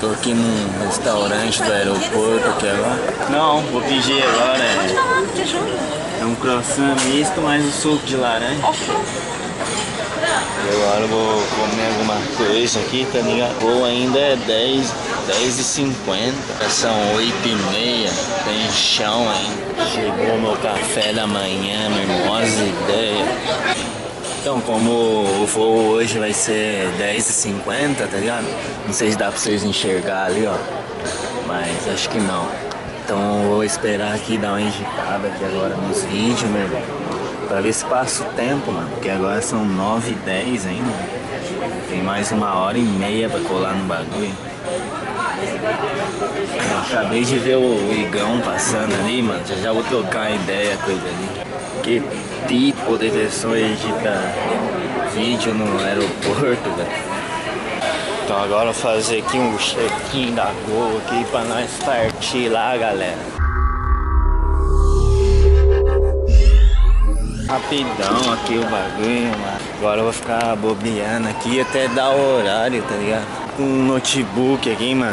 Tô aqui num restaurante do aeroporto, que é lá. Não, vou pedir agora. É um croissant misto mais um suco de laranja. E agora eu vou comer alguma coisa aqui, tá ligado? Ou ainda é 10h50. São 8h30, tem chão ainda. Chegou meu café da manhã, mimosa ideia. Então, como o voo hoje vai ser 10h50, tá ligado? Não sei se dá pra vocês enxergar ali, ó. Mas acho que não. Então vou esperar aqui dar uma editada aqui agora nos vídeos, meu irmão. Pra ver se passa o tempo, mano. Porque agora são 9h10 ainda. Tem mais uma hora e meia pra colar no bagulho. Eu acabei de ver o Igão passando ali, mano. Já vou trocar a ideia com ele ali. Que tipo de pessoa edita vídeo no aeroporto, velho. Então agora eu vou fazer aqui um check-in da Gol aqui pra nós partir lá, galera. Rapidão aqui o bagulho, mano. Agora eu vou ficar bobeando aqui até dar o horário, tá ligado? Com um notebook aqui, mano.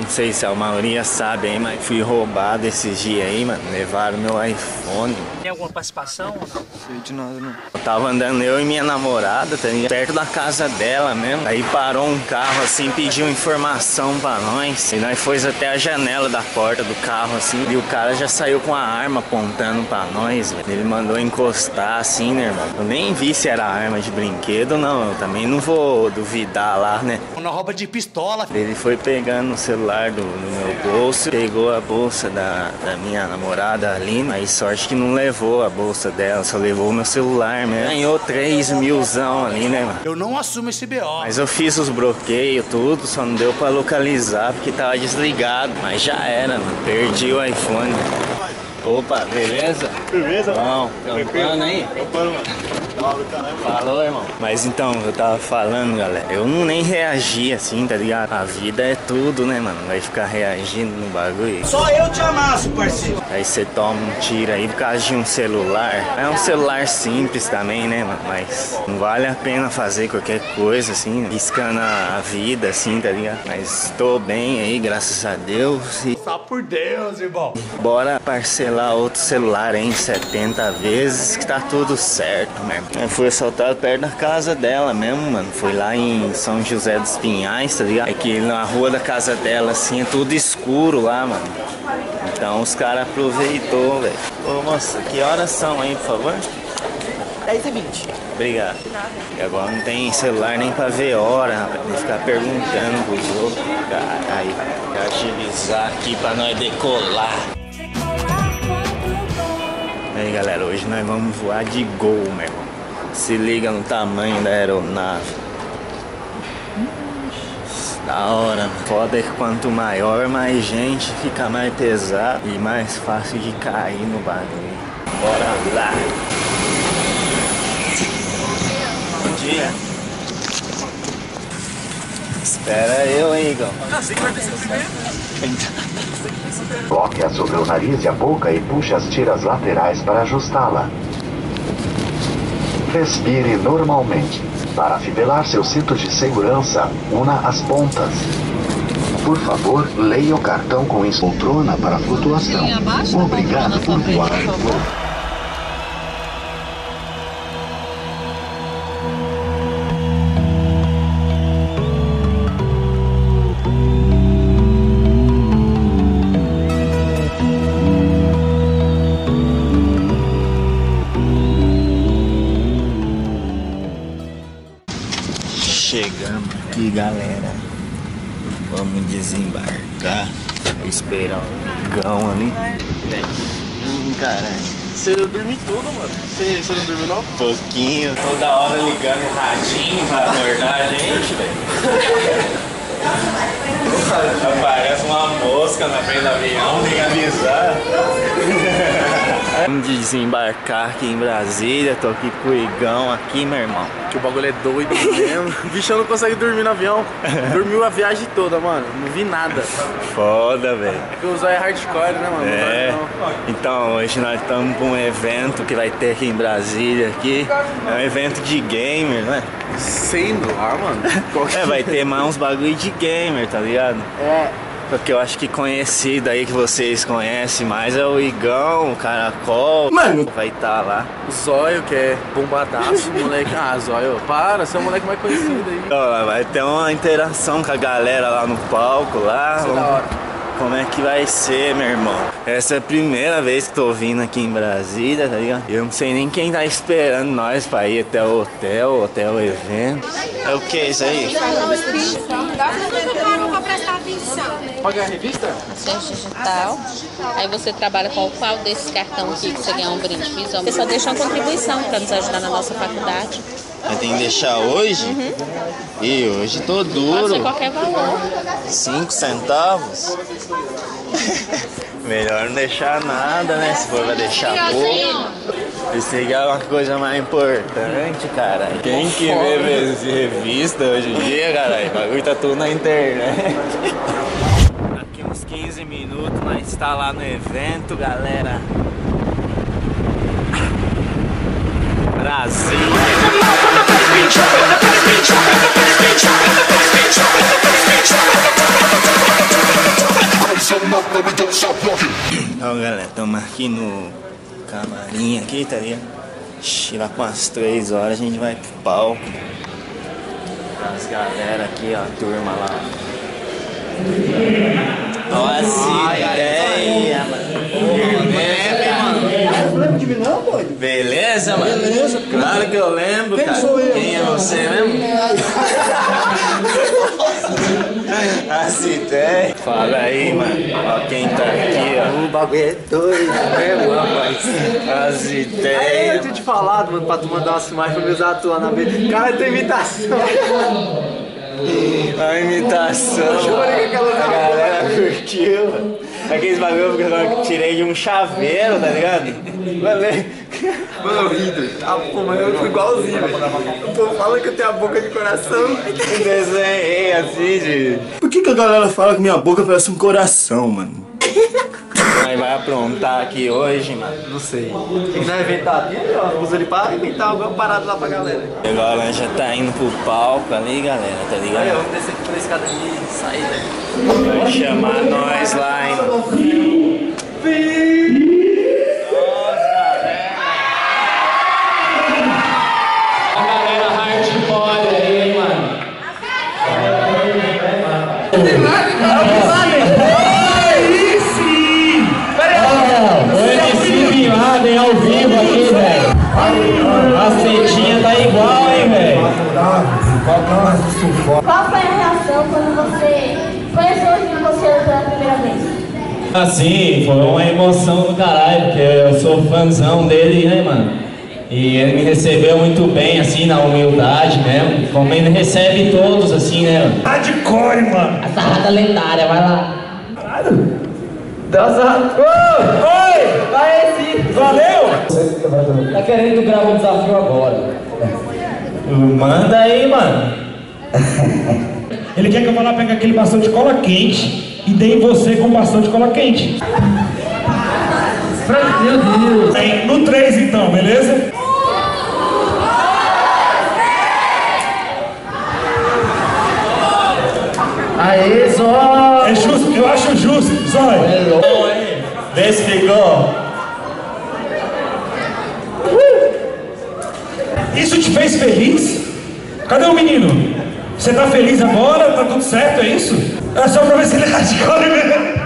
Não sei se a maioria sabe aí, mas fui roubado esses dias aí, mano. Levaram meu iPhone. Tem alguma participação ou não? Não sei de nada, não. Eu tava andando eu e minha namorada, tá ligado? Perto da casa dela mesmo. Aí parou um carro assim, pediu informação pra nós. E nós fomos até a janela da porta do carro assim. E o cara já saiu com a arma apontando pra nós, velho. Ele mandou encostar assim, né, irmão? Eu nem vi se era arma de brinquedo, não. Eu também não vou duvidar lá, né? Uma rouba de pistola. Ele foi pegando o celular do meu bolso, pegou a bolsa da minha namorada ali, mas sorte que não levou a bolsa dela, só levou o meu celular, né? Ganhou 3 milzão ali, né, mano? Eu não assumo esse BO. Mas eu fiz os bloqueios, tudo, só não deu pra localizar porque tava desligado. Mas já era, mano. Perdi o iPhone. Opa, beleza? Beleza? Bom, tampando aí? Tampando, mano. Falou, irmão. Mas então, eu tava falando, galera, eu não nem reagi assim, tá ligado? A vida é tudo, né, mano? Vai ficar reagindo no bagulho. Só eu te amasso, parceiro. Aí você toma um tiro aí por causa de um celular. É um celular simples também, né, mano? Mas não vale a pena fazer qualquer coisa, assim, riscando a vida, assim, tá ligado? Mas tô bem aí, graças a Deus. E... só por Deus, irmão. Bora parcelar outro celular em 70 vezes que tá tudo certo, mano. Eu fui assaltado perto da casa dela mesmo, mano. Foi lá em São José dos Pinhais, tá ligado? É que na rua da casa dela, assim, é tudo escuro lá, mano. Então os caras aproveitou, velho. Ô, moça, que horas são aí, por favor? 10h20. Obrigado. E agora não tem celular nem pra ver hora, rapaz. Tem que ficar perguntando pros outros. Caralho, vou agilizar aqui pra nós decolar. E aí, galera, hoje nós vamos voar de Gol, meu irmão. Se liga no tamanho da aeronave. Da hora. Foda que quanto maior, mais gente, fica mais pesado e mais fácil de cair no bagulho. Bora lá. Bom dia. Espera eu, hein, Igor. Ah, você que vai descer primeiro. Coloque-a sobre o nariz e a boca e puxe as tiras laterais para ajustá-la. Respire normalmente. Para afivelar seu cinto de segurança, una as pontas. Por favor, leia o cartão com poltrona para flutuação. Obrigado por voar. Chegamos aqui, galera. Vamos desembarcar. Vou esperar o Igão ali. Caralho. Você dormiu tudo, mano? Você não dormiu não? Pouquinho. Toda hora ligando radinho pra acordar a gente, velho. Aparece uma mosca na frente do avião, tem que avisar. Vamos desembarcar aqui em Brasília, tô aqui com o Igão aqui, meu irmão. Que o bagulho é doido mesmo. Bicho, eu não consegui dormir no avião. Dormiu a viagem toda, mano. Não vi nada. Foda, velho. É que o Zoio é hardcore, né, mano? É. Não. Então, hoje nós estamos com um evento que vai ter aqui em Brasília, aqui. É um evento de gamer, né? Sei lá, mano. É, vai ter mais uns bagulho de gamer, tá ligado? É. Porque eu acho que conhecido aí, que vocês conhecem mais, é o IGÃO, o Caracol. Mano! Vai estar lá. O Zoio, que é bombadaço, moleque. Ah, Zoio, para, você é o moleque mais conhecido aí. Então, vai ter uma interação com a galera lá no palco, lá. Isso é da hora. Como é que vai ser, meu irmão? Essa é a primeira vez que tô vindo aqui em Brasília, tá ligado? Eu não sei nem quem tá esperando nós pra ir até o hotel, até o evento. É o que isso aí? Pagar a revista? Digital. Aí você trabalha com qual desses cartões aqui que você ganha um brinde visual? Você só deixa uma contribuição pra nos ajudar na nossa faculdade. Mas tem que deixar hoje? Uhum. E hoje tô duro. Pode ser qualquer valor. 5 centavos? Melhor não deixar nada, né? Se for vai deixar pouco. Isso aqui é uma coisa mais importante, cara. Quem que vê revista hoje em dia, caralho? O bagulho tá tudo na internet. Daqui uns 15 minutos nós tá lá no evento, galera. Brasil! Então galera, estamos aqui no camarim aqui, tá ligado? Lá com as 3 horas a gente vai pro palco. As galera aqui, ó, a turma lá. Olha essa ideia, mano. Não lembro de mim não, pô? Beleza, mano? Beleza. Claro que eu lembro, cara. Quem é você mesmo? Assim tem. Fala aí, mano. Ó, quem tá aqui, ó. O bagulho é doido, né, rapaz? Assim tem. Aí eu tinha te falado, mano, pra tu mandar umas filmagens pra me usar a tua na beira. Cara, tem imitação. A imitação. Eu chorei que aquela a galera curtiu, mano. Aqueles bagulho que eu tirei de um chaveiro, tá ligado? Valeu. Mano, eu fui igualzinho, velho. Tô falando que eu tenho a boca de coração. Desenhei assim de... Por que a galera fala que minha boca parece um coração, mano? Nós vai aprontar aqui hoje, mano? Não sei. Quem vai inventar aqui, ó, usa ele pra inventar alguma parada lá pra galera. Agora nós já tá indo pro palco ali, galera, tá ligado? Olha, vamos descer aqui pela escada ali e sair, velho. Vai chamar nós lá, hein? Qual foi a reação quando você conheceu o que você pela primeira vez? Assim, foi uma emoção do caralho, porque eu sou fãzão dele, né, mano? E ele me recebeu muito bem, assim, na humildade mesmo, como ele recebe todos, assim, né? Tá de cor, mano! A sarrada lendária, vai lá! Caralho! Dá uma sarrada! Oi! Vai sim! Valeu! Tá querendo gravar um desafio agora? Manda aí, mano. Ele quer que eu vá lá pegar aquele bastão de cola quente e dei você com bastão de cola quente. Meu Deus. Bem, no 3 então, beleza? 1, 2, 3. Aê, Zó. É justo, eu acho justo, Zó. Despegou. Isso te fez feliz? Cadê o menino? Você tá feliz agora? Tá tudo certo, é isso? É só pra ver se ele tá de cor mesmo.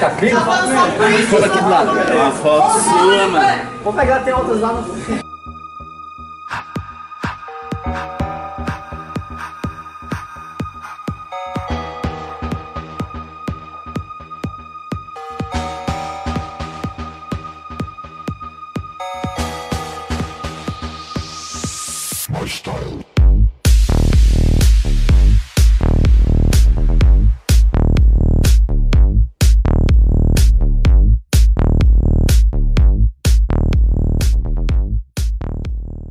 Tá frio? Uma foto sua, mano. Vou pegar, tem outras lá no...